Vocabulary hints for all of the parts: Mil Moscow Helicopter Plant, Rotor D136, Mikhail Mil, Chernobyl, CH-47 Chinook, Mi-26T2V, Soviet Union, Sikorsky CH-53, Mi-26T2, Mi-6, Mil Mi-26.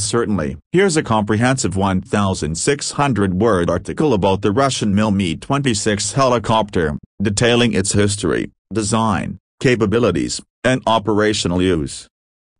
Certainly. Here's a comprehensive 1,600-word article about the Russian Mil Mi-26 helicopter, detailing its history, design, capabilities, and operational use.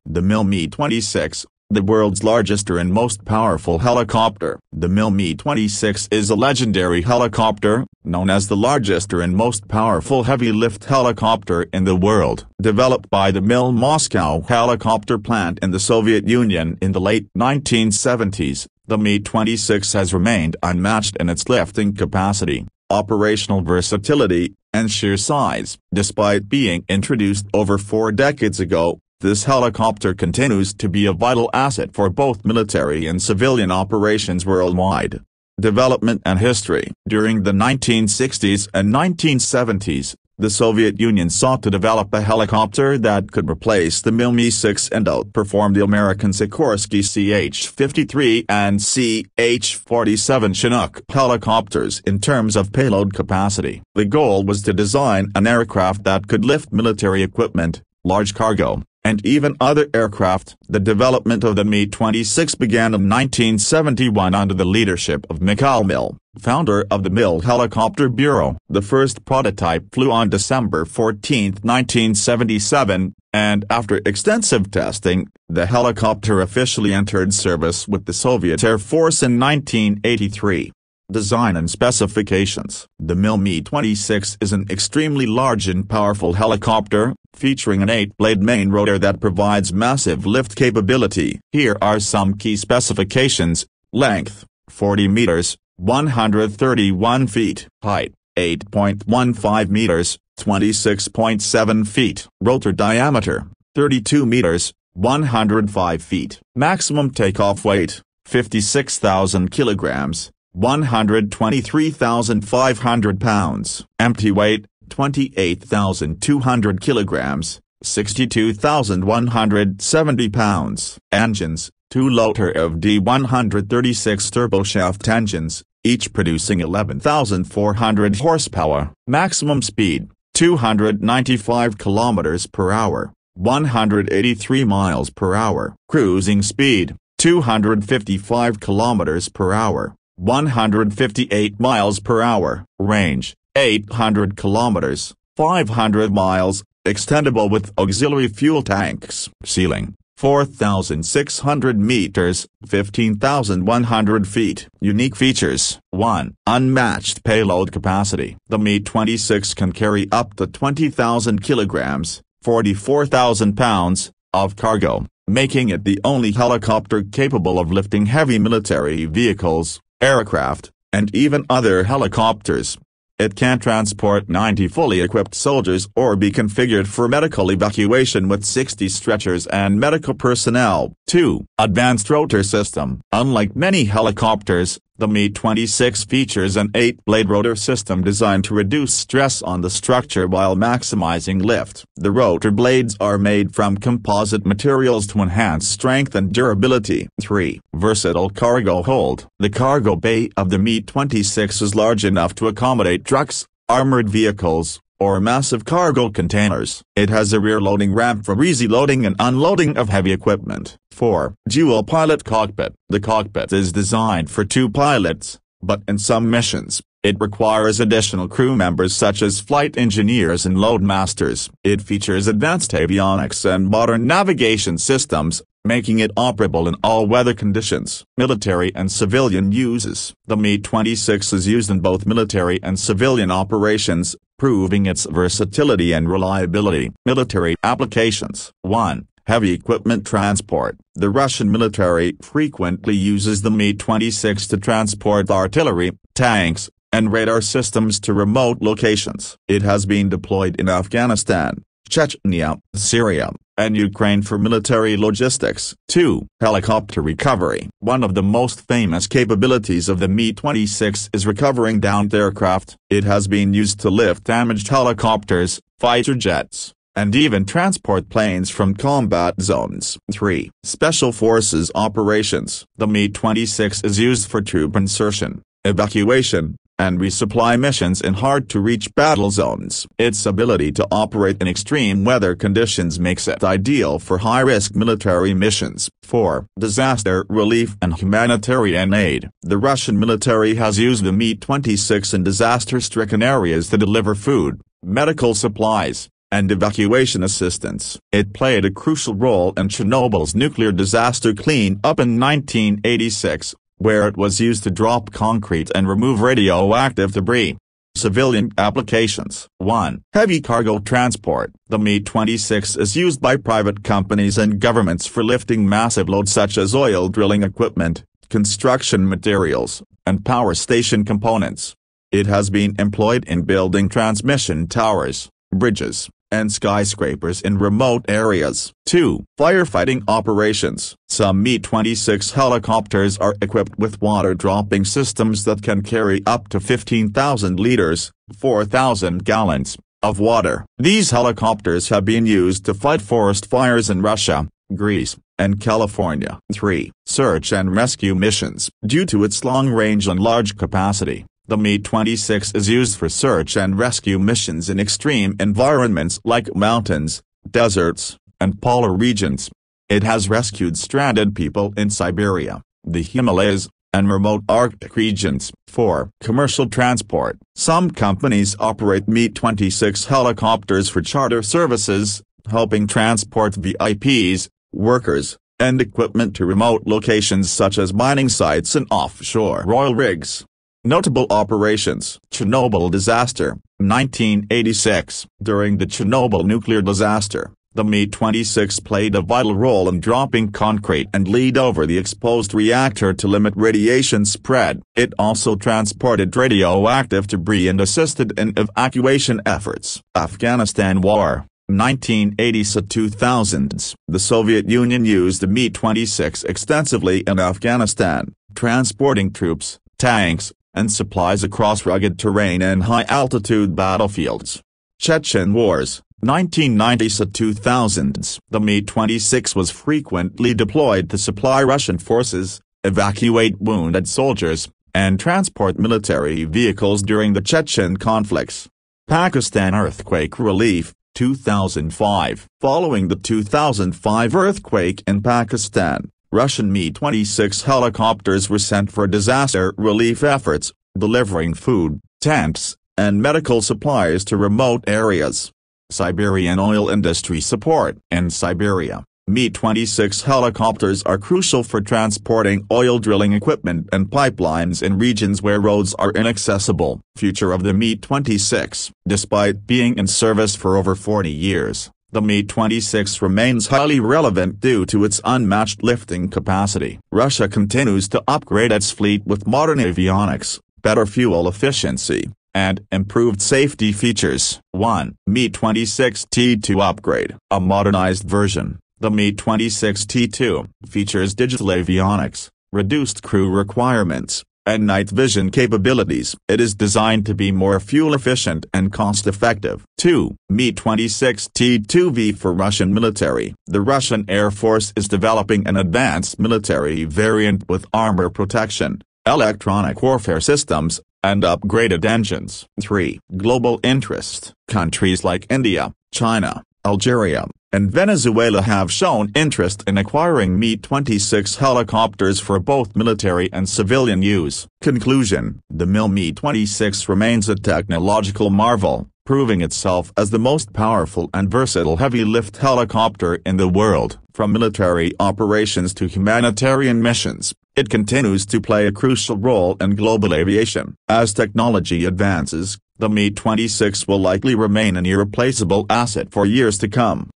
The Mil Mi-26, the world's largest and most powerful helicopter. The Mil Mi-26 is a legendary helicopter, known as the largest and most powerful heavy-lift helicopter in the world. Developed by the Mil Moscow Helicopter Plant in the Soviet Union in the late 1970s, the Mi-26 has remained unmatched in its lifting capacity, operational versatility, and sheer size. Despite being introduced over 4 decades ago, this helicopter continues to be a vital asset for both military and civilian operations worldwide. Development and history. During the 1960s and 1970s, the Soviet Union sought to develop a helicopter that could replace the Mil Mi-6 and outperform the American Sikorsky CH-53 and CH-47 Chinook helicopters in terms of payload capacity. The goal was to design an aircraft that could lift military equipment, large cargo, and even other aircraft. The development of the Mi-26 began in 1971 under the leadership of Mikhail Mil, founder of the Mil Helicopter Bureau. The first prototype flew on December 14, 1977, and after extensive testing, the helicopter officially entered service with the Soviet Air Force in 1983. Design and specifications. The Mil Mi-26 is an extremely large and powerful helicopter, featuring an 8-blade main rotor that provides massive lift capability. Here are some key specifications. Length, 40 meters, 131 feet. Height, 8.15 meters, 26.7 feet. Rotor diameter, 32 meters, 105 feet. Maximum takeoff weight, 56,000 kilograms. 123,500 pounds. Empty weight, 28,200 kilograms, 62,170 pounds. Engines, 2 Rotor D136 turboshaft engines, each producing 11,400 horsepower. Maximum speed, 295 kilometers per hour, 183 miles per hour. Cruising speed, 255 kilometers per hour. 158 miles per hour. Range, 800 kilometers, 500 miles, extendable with auxiliary fuel tanks. Ceiling, 4,600 meters, 15,100 feet. Unique features. 1. Unmatched payload capacity. The Mi-26 can carry up to 20,000 kilograms, 44,000 pounds, of cargo, making it the only helicopter capable of lifting heavy military vehicles, aircraft, and even other helicopters. It can transport 90 fully equipped soldiers or be configured for medical evacuation with 60 stretchers and medical personnel. 2. Advanced rotor system. Unlike many helicopters, the Mi-26 features an 8-blade rotor system designed to reduce stress on the structure while maximizing lift. The rotor blades are made from composite materials to enhance strength and durability. 3. Versatile cargo hold. The cargo bay of the Mi-26 is large enough to accommodate trucks, armored vehicles, or massive cargo containers. It has a rear-loading ramp for easy loading and unloading of heavy equipment. 4. Dual-pilot cockpit. The cockpit is designed for 2 pilots, but in some missions, it requires additional crew members such as flight engineers and loadmasters. It features advanced avionics and modern navigation systems, making it operable in all weather conditions. Military and civilian uses. The Mi-26 is used in both military and civilian operations, proving its versatility and reliability. Military applications. 1. Heavy equipment transport. The Russian military frequently uses the Mi-26 to transport artillery, tanks, and radar systems to remote locations. It has been deployed in Afghanistan, Chechnya, Syria, and Ukraine for military logistics. 2. Helicopter recovery. One of the most famous capabilities of the Mi-26 is recovering downed aircraft. It has been used to lift damaged helicopters, fighter jets, and even transport planes from combat zones. 3. Special Forces operations. The Mi-26 is used for troop insertion, evacuation, and resupply missions in hard-to-reach battle zones. Its ability to operate in extreme weather conditions makes it ideal for high-risk military missions. 4. Disaster relief and humanitarian aid. The Russian military has used the Mi-26 in disaster-stricken areas to deliver food, medical supplies, and evacuation assistance. It played a crucial role in Chernobyl's nuclear disaster cleanup in 1986. Where it was used to drop concrete and remove radioactive debris. Civilian applications. 1. Heavy cargo transport. The Mi-26 is used by private companies and governments for lifting massive loads such as oil drilling equipment, construction materials, and power station components. It has been employed in building transmission towers, bridges, and skyscrapers in remote areas. 2. Firefighting operations. Some Mi-26 helicopters are equipped with water-dropping systems that can carry up to 15,000 liters, 4,000 gallons, of water. These helicopters have been used to fight forest fires in Russia, Greece, and California. 3. Search and rescue missions. Due to its long range and large capacity, the Mi-26 is used for search and rescue missions in extreme environments like mountains, deserts, and polar regions. It has rescued stranded people in Siberia, the Himalayas, and remote Arctic regions. 4. Commercial transport. Some companies operate Mi-26 helicopters for charter services, helping transport VIPs, workers, and equipment to remote locations such as mining sites and offshore oil rigs. Notable operations. Chernobyl disaster, 1986. During the Chernobyl nuclear disaster, the Mi-26 played a vital role in dropping concrete and lead over the exposed reactor to limit radiation spread. It also transported radioactive debris and assisted in evacuation efforts. Afghanistan War, 1980s to 2000s. The Soviet Union used the Mi-26 extensively in Afghanistan, transporting troops, tanks, and supplies across rugged terrain and high-altitude battlefields. Chechen Wars, 1990s to 2000s. The Mi-26 was frequently deployed to supply Russian forces, evacuate wounded soldiers, and transport military vehicles during the Chechen conflicts. Pakistan earthquake relief, 2005. Following the 2005 earthquake in Pakistan, Russian Mi-26 helicopters were sent for disaster relief efforts, delivering food, tents, and medical supplies to remote areas. Siberian oil industry support. In Siberia, Mi-26 helicopters are crucial for transporting oil drilling equipment and pipelines in regions where roads are inaccessible. Future of the Mi-26. Despite being in service for over 40 years, the Mi-26 remains highly relevant due to its unmatched lifting capacity. Russia continues to upgrade its fleet with modern avionics, better fuel efficiency, and improved safety features. 1. Mi-26T2 upgrade. A modernized version, the Mi-26T2 features digital avionics, reduced crew requirements, and night vision capabilities. It is designed to be more fuel-efficient and cost-effective. 2. Mi-26T2V for Russian military. The Russian Air Force is developing an advanced military variant with armor protection, electronic warfare systems, and upgraded engines. 3. Global interest. Countries like India, China, Algeria, and Venezuela have shown interest in acquiring Mi-26 helicopters for both military and civilian use. Conclusion. The Mi-26 remains a technological marvel, proving itself as the most powerful and versatile heavy-lift helicopter in the world. From military operations to humanitarian missions, it continues to play a crucial role in global aviation. As technology advances, the Mi-26 will likely remain an irreplaceable asset for years to come.